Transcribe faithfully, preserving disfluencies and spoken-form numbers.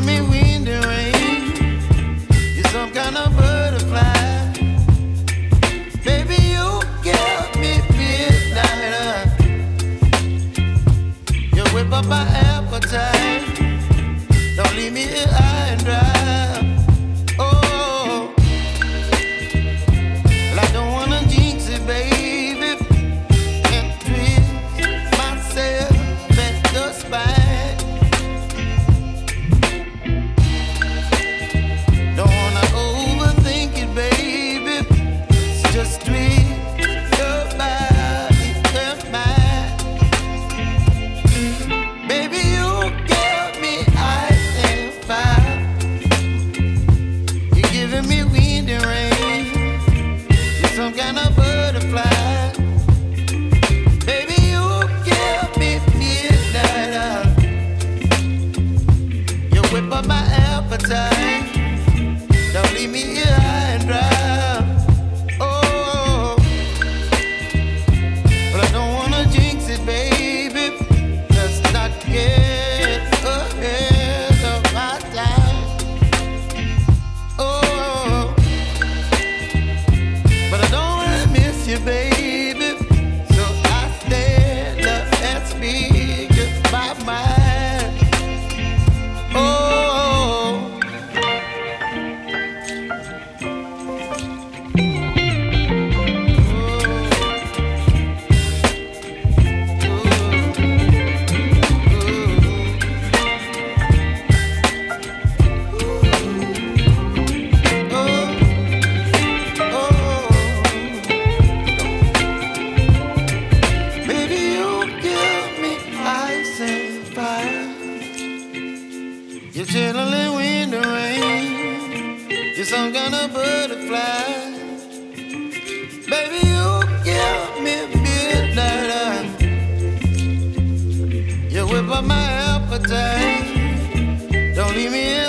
give me wind and rain. You're some kind of butterfly. Baby, you give me midnight. You whip up my appetite. Don't leave me here high and dry. Don't leave me here high and dry. Oh, but I don't wanna jinx it, baby. Let's not get ahead of my time. Oh, but I don't wanna miss you, baby. So I stand up and speak just my mind. You're chilling when the rain. You're some kind of butterfly. Baby, you give me midnight. You whip up my appetite. Don't leave me.